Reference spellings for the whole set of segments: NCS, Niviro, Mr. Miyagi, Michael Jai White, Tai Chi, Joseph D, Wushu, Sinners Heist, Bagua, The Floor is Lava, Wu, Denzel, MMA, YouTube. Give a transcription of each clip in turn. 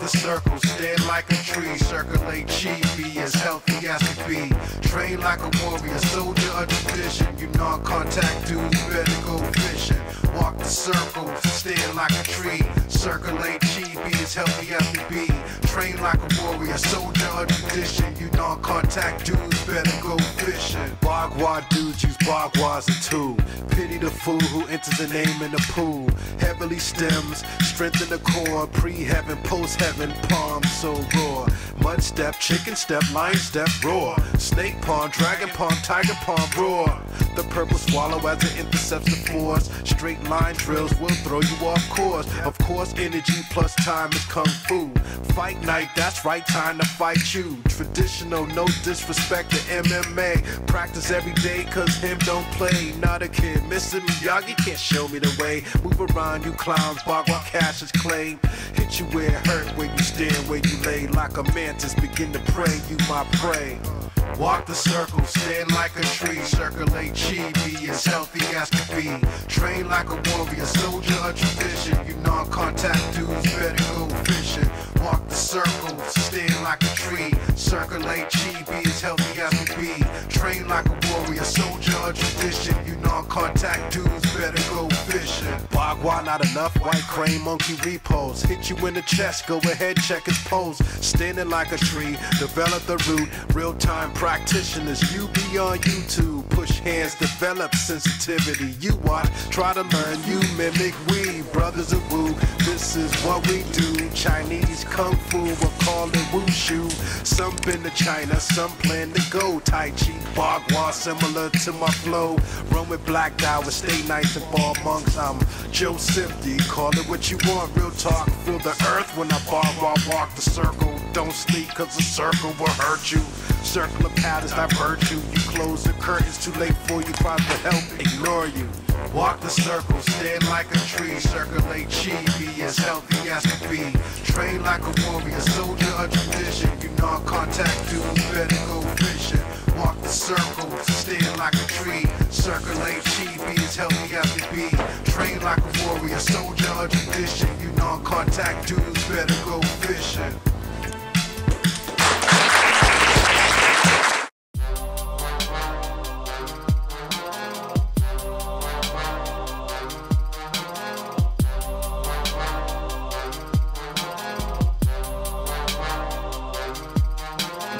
the circle, stand like a tree, circulate chi, be as healthy as it be. Train like a warrior, soldier of tradition. You non-contact dudes, better go fishing. Walk the circle, stand like a tree, circulate chi, be as healthy as it be. Train like a warrior, soldier of tradition. You non-contact dudes, better go fishing. Bagua dudes use bagua as a tool. Pity the fool who enters a name in the pool. Heavily stems, strengthen the core, pre-heaven, post-heaven, palm so raw. Mud step, chicken step, lion step, roar. Snake palm, dragon palm, tiger palm, roar. The purple swallow as it intercepts the force. Straight line drills will throw you off course. Of course, energy plus time is kung fu. Fight night, that's right, time to fight you. Traditional, no disrespect to MMA. Practice every day, cause him don't play. Not a kid, Mr. Miyagi can't show me the way. Move around, you clowns, Bagua cash is claim. Hit you where it hurt, where you stand, where you lay. Like a mantis, begin to pray, you my prey. Walk the circle, stand like a tree, circulate chi, be as healthy as to be. Train like a warrior, soldier of tradition. You non-contact dudes, better go fishing. Walk the circle, stand like a tree, circulate chi, be as healthy as to be. Train like a warrior, soldier of tradition. You non-contact dudes, better go fishing. Bagua not enough, white crane, monkey repose. Hit you in the chest, go ahead, check his pose. Standing like a tree, develop the root, real-time practitioners, you be on YouTube. Push hands, develop sensitivity. You watch, try to learn, you mimic. We brothers of Wu, this is what we do. Chinese Kung Fu, we'll call it Wushu. Some been to China, some plan to go. Tai Chi, Bagua, similar to my flow. Run with black hours, stay nice and fall monks. I'm Joseph D, call it what you want. Real talk, feel the earth when I Bagua walk the circle. Don't sleep, cause the circle will hurt you. Circle of patterns divert you. You close the curtains, too late for you. Cry for help, ignore you. Walk the circle, stand like a tree, circulate chi, be as healthy as to be. Train like a warrior, soldier of tradition. You non-contact dudes, better go fishing. Walk the circle, stand like a tree, circulate chi, be as healthy as to be. Train like a warrior, soldier of tradition. You non-contact dudes, better go fishing.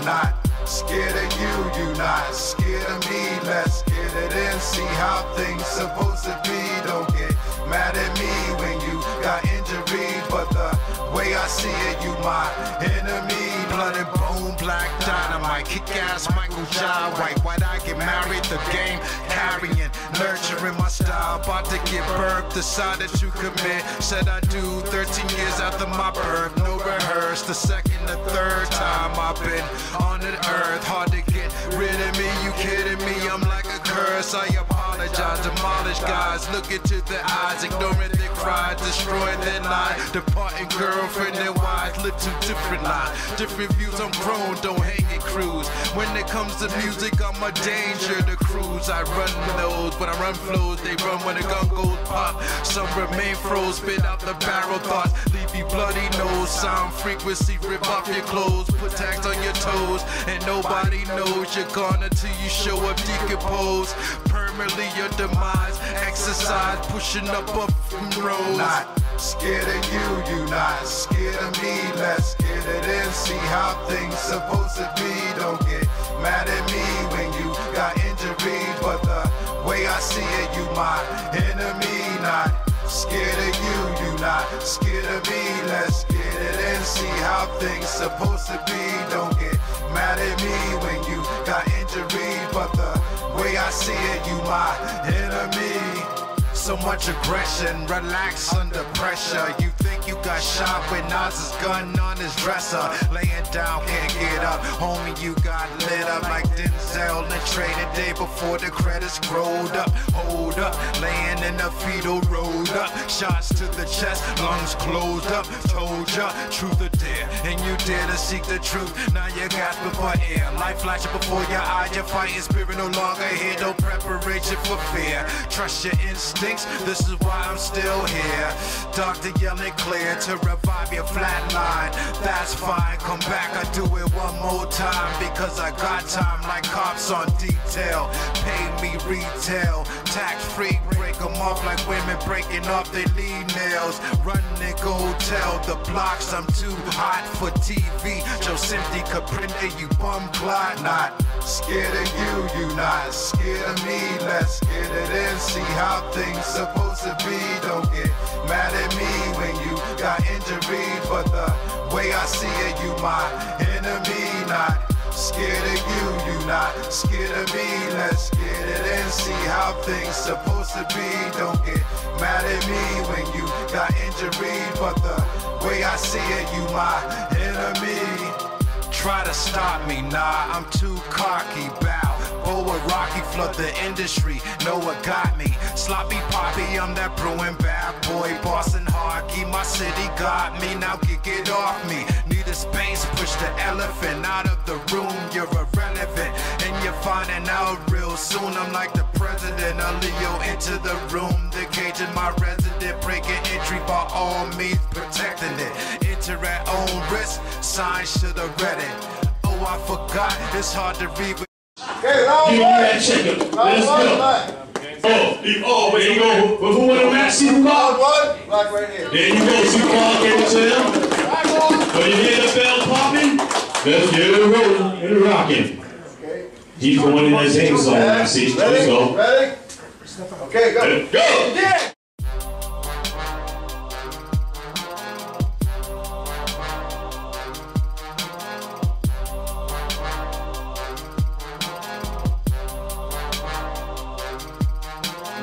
Not scared of you, you not scared of me. Let's get it in, see how things supposed to be. Don't get mad at me when you got injuries, but the way I see it, you my enemy. Blood and bone, black dynamite, kick ass Michael Jai White. Why'd I get married? The game carrying, nurturing my style. About to get birthed, the side that you commit. Said I do 13 years after my birth. No rehearse, the second, the third time I've been on the earth. Hard to get rid of me, you kidding me? I'm like a curse, I apologize. Demolish guys, look into their eyes, ignoring their cries, destroying their lives. Departing girlfriend and wives, live two different lives. Different views, I'm grown, don't hang and cruise. When it comes to music, I'm a danger to cruise. I run those, but I run flows, they run when the gun goes pop. Some remain froze, spit out the barrel thoughts, leave you bloody nose. Sound frequency, rip off your clothes, put tags on your toes, and nobody knows you're gone until you show up decompose. Permanently your demise, exercise, pushing up from rows. Not scared of you, you not scared of me. Let's get it in, see how things supposed to be. Don't get mad at me when you got injuries, but the way I see it, you my enemy. Not scared of you, you not scared of me. Let's get it in, see how things supposed to be. Don't get mad at me when you got injuries, but the way I see it, you my enemy. So much aggression, relax under pressure. You think you got shot with Nas's gun on his dresser. Laying down, can't get up, homie, you got lit up like Denzel in Training Day before the credits rolled up. Hold up, laying in the fetal rolled up. Shots to the chest, lungs closed up. Told ya, truth or dare, and you dare to seek the truth. Now you gasp for air, life flashing before your eye. Your fighting spirit no longer here, no preparation. raging for fear. Trust your instincts, this is why I'm still here. Doctor yelling clear to revive your flatline. That's fine, come back, I do it one more time. Because I got time like cops on detail. Pay me retail, tax free, break them off like women breaking off their lead nails. Run nigga, tell the blocks I'm too hot for TV. Joseph D could print it, you bum clot. Not scared of you, you not scared of me. Let's get it in, see how things supposed to be. Don't get mad at me when you got injured, but the way I see it, you my enemy. Not scared of you, you not scared of me. Let's get it in, see how things supposed to be. Don't get mad at me when you got injured, but the way I see it, you my enemy. Try to stop me, nah, I'm too cocky, bow. Boa Rocky, flood the industry, Noah got me. Sloppy Poppy, I'm that brewing bad boy. Boston hockey, my city got me, now get off me. Need a space, push the elephant out of the room, you're irrelevant. And you're finding out real soon, I'm like the president. I'll lead you into the room, the cage in my resident. Breaking entry by all means, protecting it. At own risk, signs should have read it. Oh, I forgot, it's hard to read. Okay, that chicken. Let's go. Oh, you always go. But who want to match? See who called? What? Black right here. There you go, see who called, gave it to him. When you hear the bell popping, let's get it rolling and rocking. Okay. He's going in that same song, I see. Let's go. Ready? Okay, go. Ready? Go! Yeah!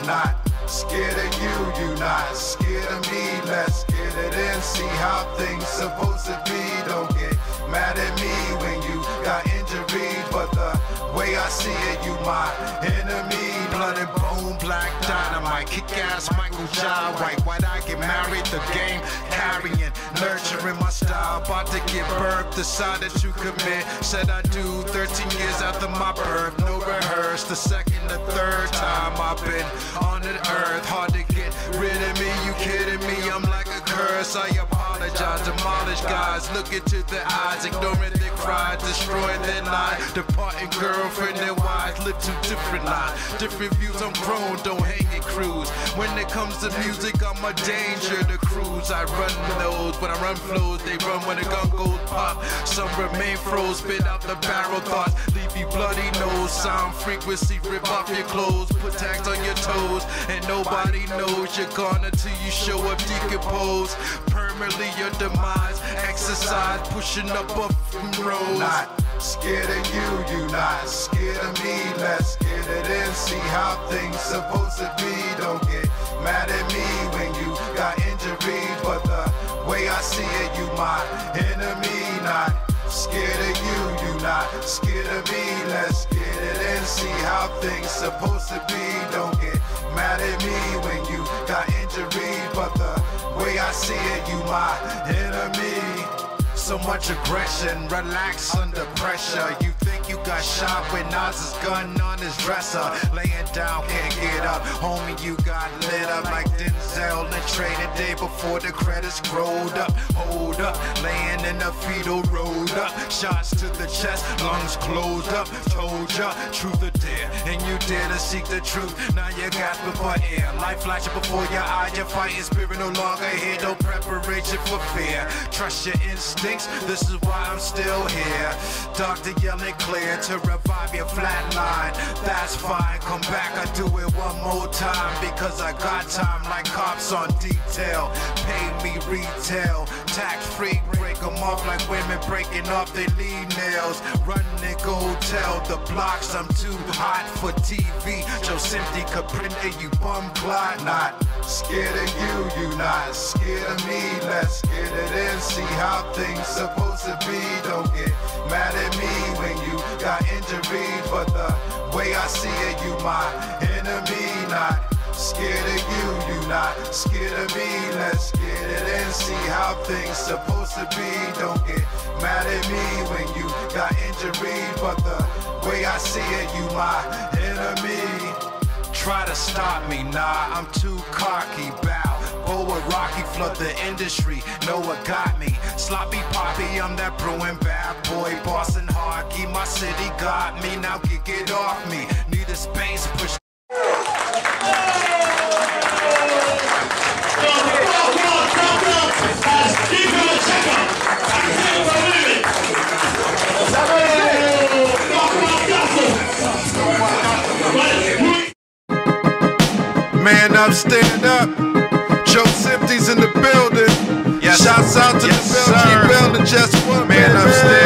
Not scared of you, you not scared of me. Let's get it in, see how things supposed to be. Don't get mad at me when you got injured, but the way I see it, you my enemy. Blood and bone, black dynamite, kick-ass Michael Jai White. Why'd I get married? The game carrying, nurturing my style. About to get birthed, decided to commit. Said I do 13 years after my birth. No rehearse, the second or third time I've been on the earth. Hard to get rid of me, you kidding me? I'm like a curse, I apologize. Demolish guys, look into their eyes, ignoring their cries, destroying their lives. Departing girlfriend and wives, live two different lives. Different views, I'm grown, don't hang and cruise. When it comes to music, I'm a danger to cruise. I run those, when I run flows, they run when the gun goes pop. Some remain froze, spit out the barrel thoughts, leave you bloody nose. Sound frequency, rip off your clothes, put tags on your toes, and nobody knows you're gone until you show up decompose. Permanently your demise, exercise, pushing up from roads. Not scared of you, you not scared of me. Let's get it in, see how things supposed to be. Don't get mad at me when you got injured, but the way I see it, you my enemy. Not scared of you, you not scared of me. Let's get it in, see how things supposed to be. Don't get mad at me when you got injured, but the way I see it, you my enemy. So much aggression, relax under pressure. You think you got shot with Nas's gun on his dresser. Laying down, can't get up, homie, you got lit up like Denzel in training day before the credits rolled up. Hold up, laying in the fetal rolled up. Shots to the chest, lungs closed up. Told ya, truth or dare, and you dare to seek the truth. Now you gasping for air, life flashing before your eye. Your fighting spirit no longer here, no preparation for fear. Trust your instinct. This is why I'm still here. Doctor yelling clear to revive your flatline. That's fine, come back, I do it one more time. Because I got time like cops on detail. Pay me retail, tax free, break them off like women breaking off their lead nails. Run nigga, tell the blocks I'm too hot for TV. Joseph D could print it, you bum clot. Not scared of you, you not scared of me. Let's get it in, see how things supposed to be. Don't get mad at me when you got injured, but the way I see it, you my enemy. Not scared of you, you not scared of me. Let's get it in, see how things supposed to be. Don't get mad at me when you got injured, but the way I see it, you my enemy. try to stop me, nah, I'm too cocky, bow. Boa Rocky, flood the industry, know what got me. Sloppy Poppy, I'm that brewing bad boy, bossing hockey. My city got me, now get off me. Need a space, push. Man up, stand up. Joseph D's in the building. Yes. Shouts out to the Belgian building, just one man up, stand up.